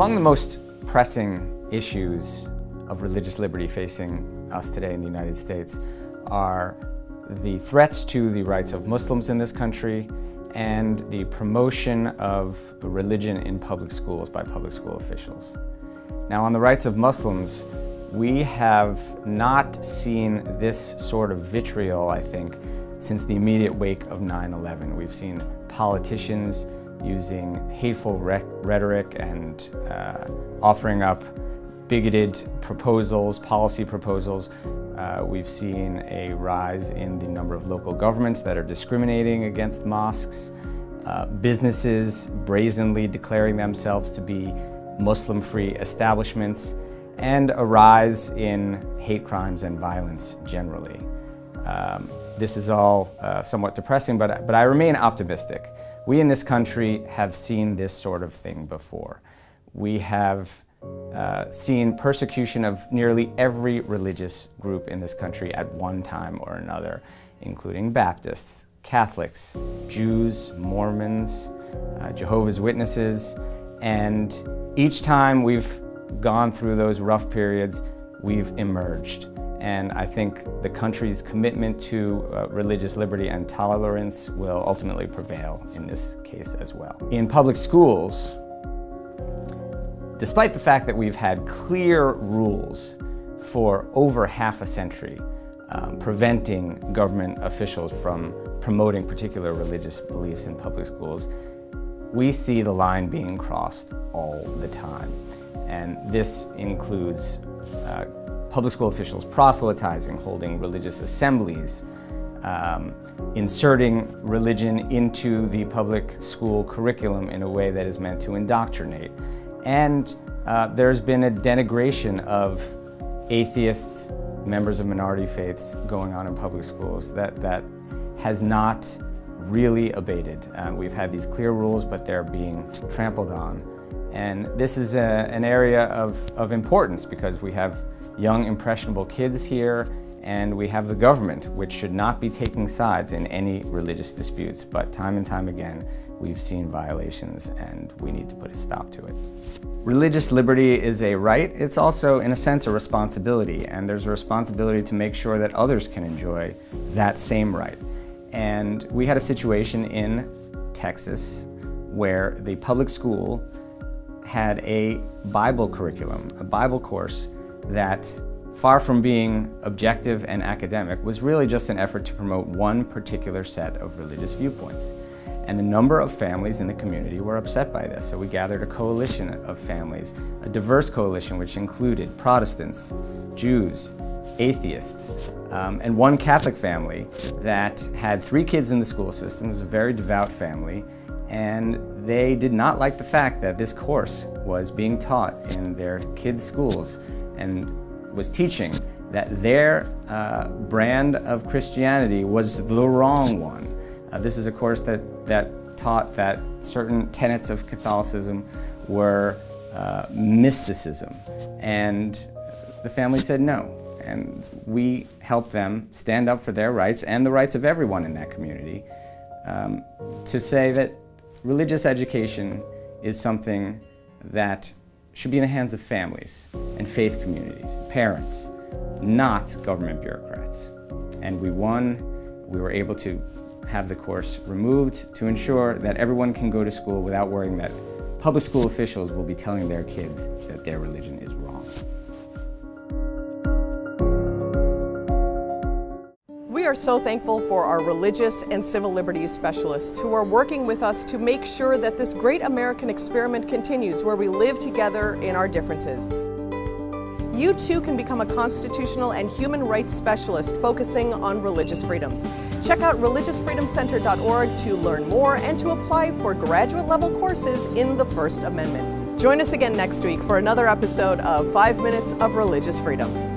Among the most pressing issues of religious liberty facing us today in the United States are the threats to the rights of Muslims in this country and the promotion of religion in public schools by public school officials. Now, on the rights of Muslims, we have not seen this sort of vitriol, I think, since the immediate wake of 9/11. We've seen politicians using hateful rhetoric and offering up bigoted proposals, policy proposals. We've seen a rise in the number of local governments that are discriminating against mosques, businesses brazenly declaring themselves to be Muslim-free establishments, and a rise in hate crimes and violence generally. This is all somewhat depressing, but I remain optimistic. We in this country have seen this sort of thing before. We have seen persecution of nearly every religious group in this country at one time or another, including Baptists, Catholics, Jews, Mormons, Jehovah's Witnesses, and each time we've gone through those rough periods, we've emerged. And I think the country's commitment to religious liberty and tolerance will ultimately prevail in this case as well. In public schools, despite the fact that we've had clear rules for over half a century preventing government officials from promoting particular religious beliefs in public schools, we see the line being crossed all the time. And this includes public school officials proselytizing, holding religious assemblies, inserting religion into the public school curriculum in a way that is meant to indoctrinate. And there's been a denigration of atheists, members of minority faiths going on in public schools that has not really abated. We've had these clear rules, but they're being trampled on. And this is an area of importance because we have young, impressionable kids here, and we have the government, which should not be taking sides in any religious disputes. But time and time again, we've seen violations, and we need to put a stop to it. Religious liberty is a right. It's also, in a sense, a responsibility. And there's a responsibility to make sure that others can enjoy that same right. And we had a situation in Texas where the public school had a Bible curriculum, a Bible course that, far from being objective and academic, was really just an effort to promote one particular set of religious viewpoints. And a number of families in the community were upset by this. So we gathered a coalition of families, a diverse coalition which included Protestants, Jews, atheists, and one Catholic family that had 3 kids in the school system. It was a very devout family, and they did not like the fact that this course was being taught in their kids' schools and was teaching that their brand of Christianity was the wrong one. This is a course that taught that certain tenets of Catholicism were mysticism. And the family said no. And we helped them stand up for their rights and the rights of everyone in that community to say that religious education is something that should be in the hands of families and faith communities, parents, not government bureaucrats. And we won. We were able to have the course removed to ensure that everyone can go to school without worrying that public school officials will be telling their kids that their religion is wrong. We are so thankful for our religious and civil liberties specialists who are working with us to make sure that this great American experiment continues, where we live together in our differences. You too can become a constitutional and human rights specialist focusing on religious freedoms. Check out religiousfreedomcenter.org to learn more and to apply for graduate level courses in the First Amendment. Join us again next week for another episode of 5 Minutes of Religious Freedom.